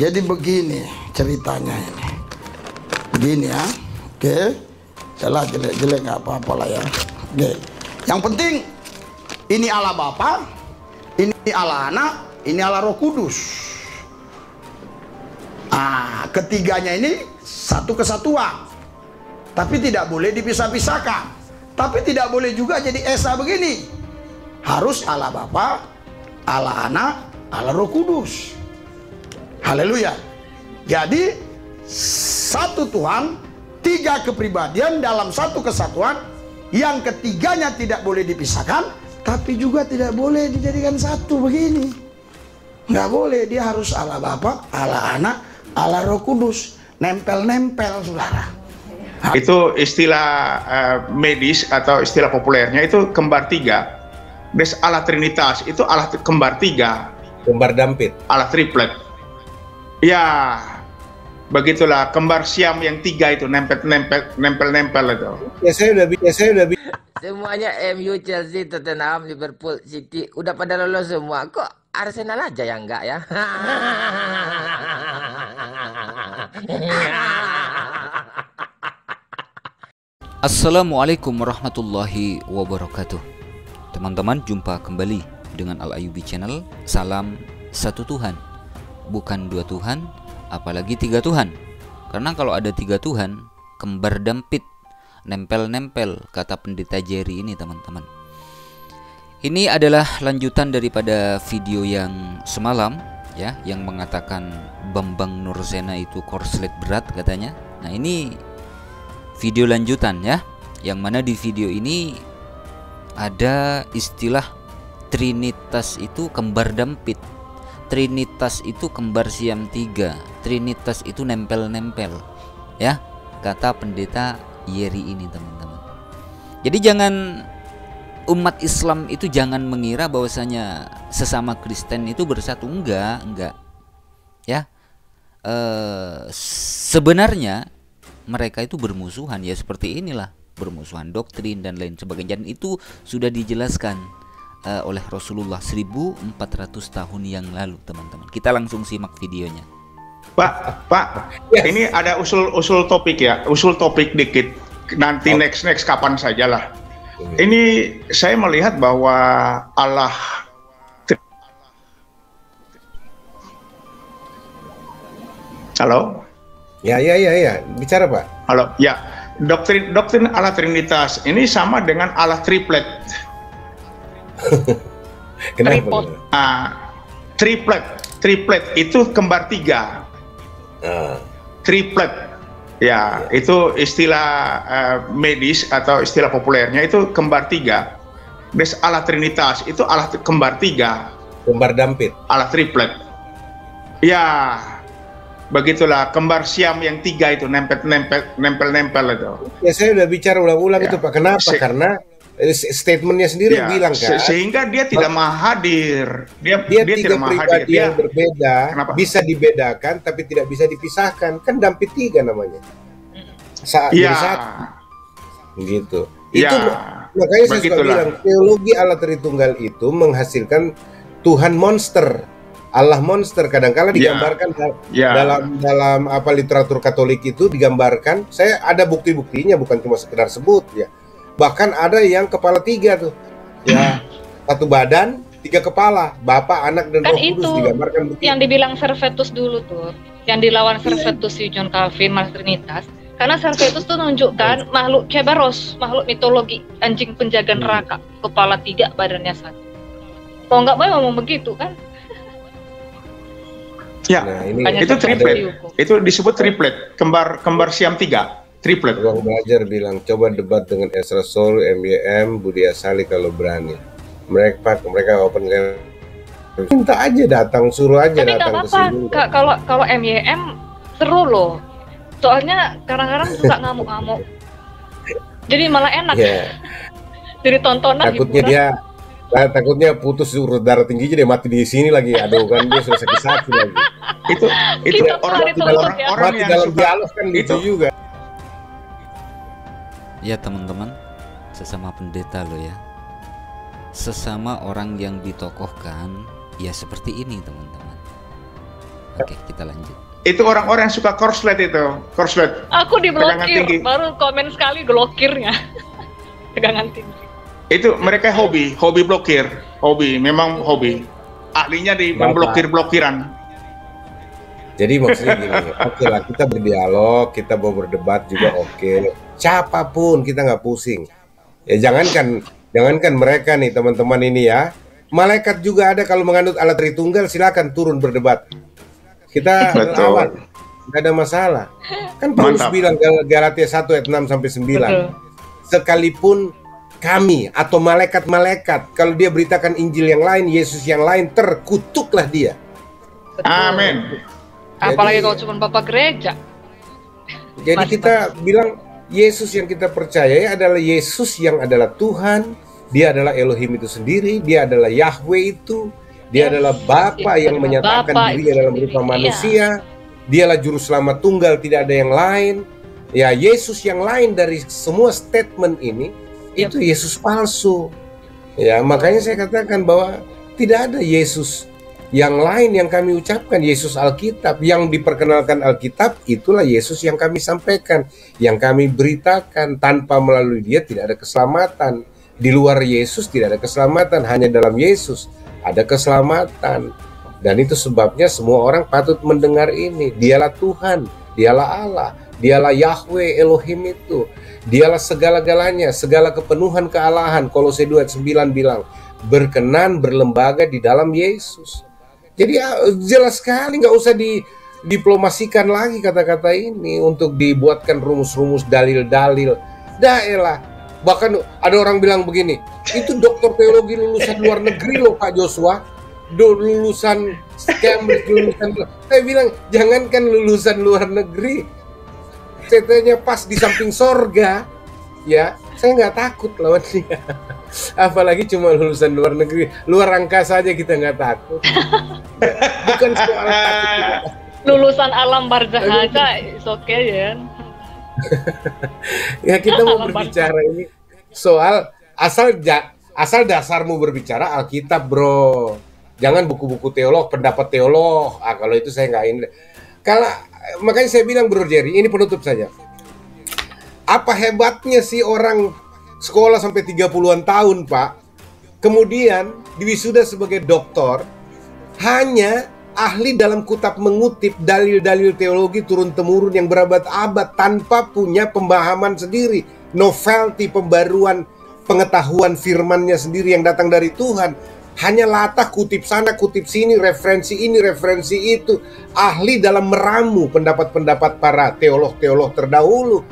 Jadi begini ceritanya ini. Begini ya. Oke. Salah jelek-jelek nggak apa-apa lah ya. Oke. Yang penting ini Allah Bapa, ini Allah Anak, ini Allah Roh Kudus. Ah, ketiganya ini satu kesatuan. Tapi tidak boleh dipisah-pisahkan. Tapi tidak boleh juga jadi esa begini. Harus Allah Bapa, Allah Anak, Allah Roh Kudus. Haleluya. Jadi satu Tuhan, tiga kepribadian dalam satu kesatuan, yang ketiganya tidak boleh dipisahkan, tapi juga tidak boleh dijadikan satu begini. Nggak boleh, dia harus Allah Bapa, Allah Anak, Allah Roh Kudus. Nempel-nempel, saudara. Itu istilah medis atau istilah populernya itu kembar tiga. Des Allah Trinitas itu Allah kembar tiga. Kembar dampit. Allah triplet. Ya, begitulah kembar siam yang tiga itu nempel-nempel itu. Ya saya udah bisa. Semuanya MU, Chelsea, Tottenham, Liverpool, City udah pada lolos semua. Kok Arsenal aja yang enggak ya? Assalamualaikum warahmatullahi wabarakatuh. Teman-teman, jumpa kembali dengan Al Ayyubi Channel. Salam satu Tuhan, bukan dua Tuhan, apalagi tiga Tuhan. Karena kalau ada tiga Tuhan, kembar dampit, nempel-nempel, kata pendeta Jerry ini, teman-teman. Ini adalah lanjutan daripada video yang semalam ya, yang mengatakan Bambang Nur Sena itu korslet berat katanya. Nah, ini video lanjutan ya, yang mana di video ini ada istilah Trinitas itu kembar dampit, Trinitas itu kembar siam tiga, Trinitas itu nempel-nempel ya, kata pendeta Yeri ini, teman-teman. Jadi jangan, umat Islam itu jangan mengira bahwasanya sesama Kristen itu bersatu. Enggak ya. Sebenarnya mereka itu bermusuhan ya, seperti inilah, bermusuhan doktrin dan lain sebagainya. Dan itu sudah dijelaskan oleh Rasulullah 1400 tahun yang lalu, teman-teman. Kita langsung simak videonya. Pak, yes. Ini ada usul topik ya, usul topik dikit. Nanti next kapan sajalah. Ini saya melihat bahwa Allah Halo? Ya. Bicara, Pak. Halo. Ya, doktrin Allah Trinitas ini sama dengan Allah triplet. Kenapa? Triplet itu kembar tiga. Triplet. Ya, itu istilah medis atau istilah populernya itu kembar tiga. Des Allah Trinitas itu Allah kembar tiga. Kembar dampit. Allah triplet. Ya. Begitulah kembar siam yang tiga itu nempel-nempel itu. Ya saya udah bicara ulang-ulang ya. Itu Pak, kenapa? Karena statementnya sendiri ya, bilang kan. Sehingga dia tidak mau hadir. Dia tiga tidak pribadi hadir. Yang berbeda, kenapa? Bisa dibedakan tapi tidak bisa dipisahkan. Kan dampit tiga namanya. Ya. Satu. Gitu. Ya. Itu makanya saya suka bilang teologi Allah Tritunggal itu menghasilkan Tuhan monster. Allah monster kadang-kala digambarkan dalam apa literatur Katolik itu digambarkan. Saya ada bukti-buktinya, bukan cuma sekedar sebut ya. Bahkan ada yang kepala tiga tuh. Ya, satu badan, tiga kepala, Bapa, Anak dan Roh Kudus digambarkan bukti. Yang dibilang Servetus dulu tuh, yang dilawan Servetus si John Calvin, Martinitas. Karena Servetus tuh menunjukkan makhluk Cebaros, makhluk mitologi, anjing penjaga neraka, kepala tiga, badannya satu. Kalau nggak boleh ngomong begitu kan? Ya, nah, ini itu triplet. Itu disebut triplet, kembar siam tiga, triplet. Ruang Belajar bilang coba debat dengan Ezra Soul MYM, Budi Asali kalau berani. Mereka open kan. Minta aja datang, suruh aja. Tapi datang ke sini. Kalau MYM seru loh. Soalnya kadang-kadang suka ngamuk-ngamuk. Jadi malah enak. Yeah. Jadi tontonan takutnya hiburan. Dia nah, takutnya putus darah tinggi jadi mati di sini lagi. Aduh kan dia sudah sakit-sakit lagi. Itu orang yang dialog kan gitu juga. Ya teman-teman, sesama pendeta lo ya. Sesama orang yang ditokohkan ya seperti ini, teman-teman. Oke, kita lanjut. Itu orang-orang yang suka korslet itu, korslet. Aku diblokir, baru komen sekali blokirnya. Tegangan tinggi. Itu mereka hobi, hobi blokir, hobi, memang hobi. Ahlinya di memblokir-blokiran. Jadi maksudnya gini, oke lah kita berdialog, kita mau berdebat juga oke. Siapapun kita nggak pusing. Ya jangankan mereka nih teman-teman ini ya. Malaikat juga ada kalau menganut alat Tritunggal, silakan turun berdebat. Kita lawan, nggak ada masalah. Kan Paulus bilang Galatia 1 ayat 6-9. Betul. Sekalipun kami atau malaikat-malaikat kalau dia beritakan Injil yang lain, Yesus yang lain, terkutuklah dia. Amin. Jadi, apalagi kalau cuma bapak gereja. Jadi kita bilang Yesus yang kita percayai adalah Yesus yang adalah Tuhan. Dia adalah Elohim itu sendiri. Dia adalah Yahweh itu. Dia adalah Bapa yang menyatakan dirinya dalam berupa manusia. Dialah Juru Selamat tunggal, tidak ada yang lain. Ya Yesus yang lain dari semua statement ini itu Yesus palsu. Ya makanya saya katakan bahwa tidak ada Yesus yang lain yang kami ucapkan, Yesus Alkitab. Yang diperkenalkan Alkitab, itulah Yesus yang kami sampaikan, yang kami beritakan. Tanpa melalui dia tidak ada keselamatan. Di luar Yesus tidak ada keselamatan, hanya dalam Yesus ada keselamatan. Dan itu sebabnya semua orang patut mendengar ini. Dialah Tuhan, dialah Allah, dialah Yahweh Elohim itu. Dialah segala-galanya, segala kepenuhan kealahan. Kolose 2 ayat 9 bilang, berkenan berlembaga di dalam Yesus. Jadi jelas sekali, nggak usah didiplomasikan lagi kata-kata ini untuk dibuatkan rumus-rumus dalil-dalil. Daelah, bahkan ada orang bilang begini, itu doktor teologi lulusan luar negeri loh Pak Joshua, lulusan Cambridge, lulusan. Saya bilang jangankan lulusan luar negeri, ceritanya pas di samping sorga, ya saya nggak takut lawan dia. Apalagi cuma lulusan luar negeri, luar angkasa saja kita nggak takut. Bukan soal takut. Lulusan alam barzah aja, it's okay ya. Ya kita mau berbicara ini soal asal dasarmu berbicara Alkitab bro. Jangan buku-buku teolog, pendapat teolog. Ah kalau itu saya nggak ini. Kalau makanya saya bilang Bro Jerry, ini penutup saja. Apa hebatnya sih orang sekolah sampai 30-an tahun, Pak. Kemudian diwisuda sebagai doktor, hanya ahli dalam kutap mengutip dalil-dalil teologi turun-temurun yang berabad-abad tanpa punya pembahaman sendiri, novelty, pembaruan pengetahuan firmannya sendiri yang datang dari Tuhan. Hanya latah kutip sana, kutip sini, referensi ini, referensi itu. Ahli dalam meramu pendapat-pendapat para teolog-teolog terdahulu.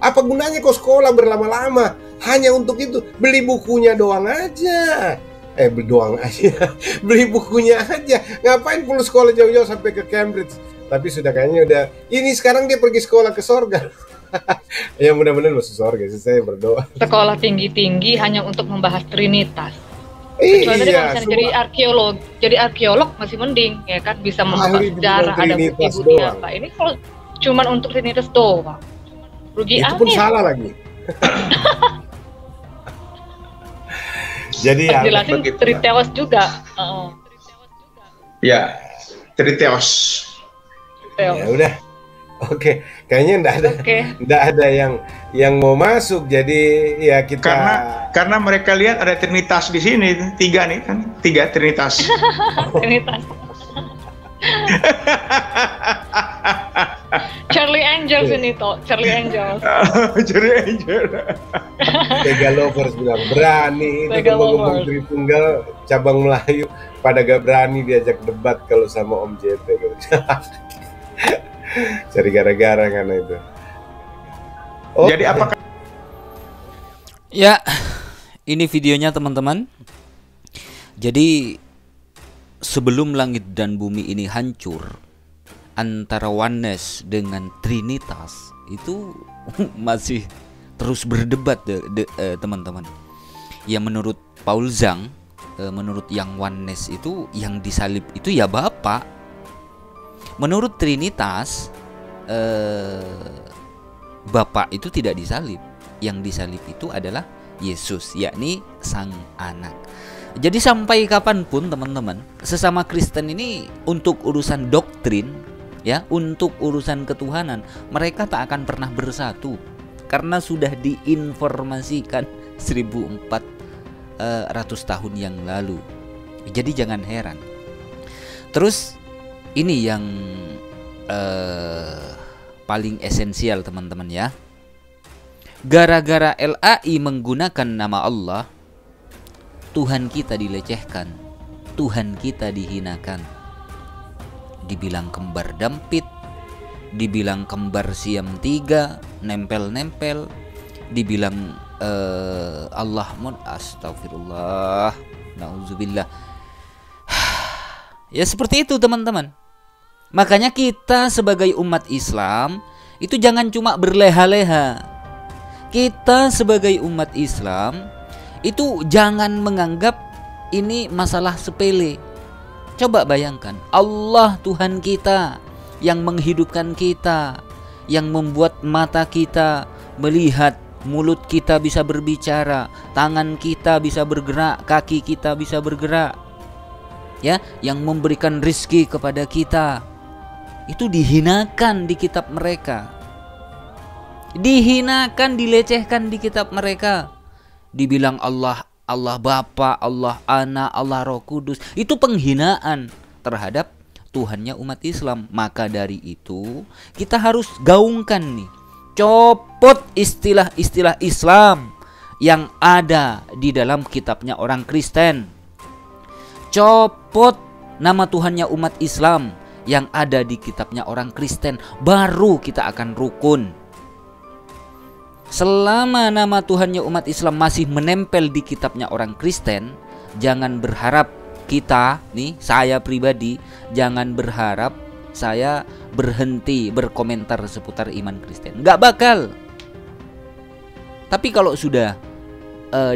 Apa gunanya kok sekolah berlama-lama? Hanya untuk itu, beli bukunya doang aja. Beli bukunya aja. Ngapain perlu sekolah jauh-jauh sampai ke Cambridge? Tapi sudah kayaknya udah. Ini sekarang dia pergi sekolah ke sorga. Ya mudah-mudahan masuk sorga sih, saya berdoa. Sekolah tinggi-tinggi hanya untuk membahas Trinitas. Kecuali tadi kalau misalnya jadi arkeolog masih mending ya kan, bisa membahas sejarah, ada bukti-bukti apa. Ini kalau cuman untuk Trinitas doang. Rugi itu pun salah lagi. Jadi jelasin Triteos juga. Ya, Triteos. Ya udah. Oke, kayaknya enggak ada yang mau masuk. Jadi ya kita karena mereka lihat ada Trinitas di sini, tiga nih kan, tiga Trinitas. Trinitas. Charlie Angels ini toh, Charlie Angels. Charlie Angels. Tega lovers bilang berani itu ngomong Tritunggal cabang Melayu, pada gak berani diajak debat kalau sama Om JT. Cari gara-gara karena itu. Okay. Jadi apakah? Ya, ini videonya teman-teman. Jadi sebelum langit dan bumi ini hancur, antara oneness dengan Trinitas itu masih terus berdebat teman-teman. Ya menurut Paul Zhang, menurut yang oneness itu yang disalib itu ya Bapak. Menurut Trinitas Bapak itu tidak disalib. Yang disalib itu adalah Yesus, yakni Sang Anak. Jadi sampai kapanpun teman-teman, sesama Kristen ini untuk urusan doktrin, ya, untuk urusan ketuhanan, mereka tak akan pernah bersatu karena sudah diinformasikan 1400 tahun yang lalu. Jadi jangan heran. Terus ini yang paling esensial teman-teman ya. Gara-gara LAI menggunakan nama Allah, Tuhan kita dilecehkan, Tuhan kita dihinakan. Dibilang kembar dampit, dibilang kembar siam tiga, nempel-nempel, dibilang Allah astagfirullah, na'udzubillah. Ya seperti itu teman-teman. Makanya kita sebagai umat Islam itu jangan cuma berleha-leha. Kita sebagai umat Islam itu jangan menganggap ini masalah sepele. Coba bayangkan, Allah Tuhan kita yang menghidupkan kita, yang membuat mata kita melihat, mulut kita bisa berbicara, tangan kita bisa bergerak, kaki kita bisa bergerak, ya, yang memberikan rezeki kepada kita. Itu dihinakan di kitab mereka, dihinakan, dilecehkan di kitab mereka. Dibilang Allah, Allah Bapa, Allah Ana, Allah Roh Kudus. Itu penghinaan terhadap Tuhannya umat Islam. Maka dari itu kita harus gaungkan nih, copot istilah-istilah Islam yang ada di dalam kitabnya orang Kristen. Copot nama Tuhannya umat Islam yang ada di kitabnya orang Kristen, baru kita akan rukun. Selama nama Tuhannya umat Islam masih menempel di kitabnya orang Kristen, jangan berharap kita, nih saya pribadi, jangan berharap saya berhenti berkomentar seputar iman Kristen. Nggak bakal. Tapi kalau sudah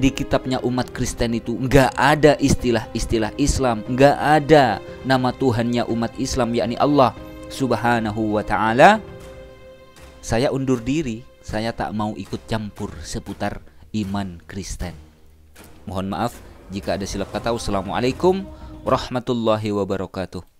di kitabnya umat Kristen itu nggak ada istilah-istilah Islam, nggak ada nama Tuhannya umat Islam yakni Allah Subhanahu wa ta'ala, saya undur diri. Saya tak mau ikut campur seputar iman Kristen. Mohon maaf jika ada silap kata. Wassalamualaikum warahmatullahi wabarakatuh.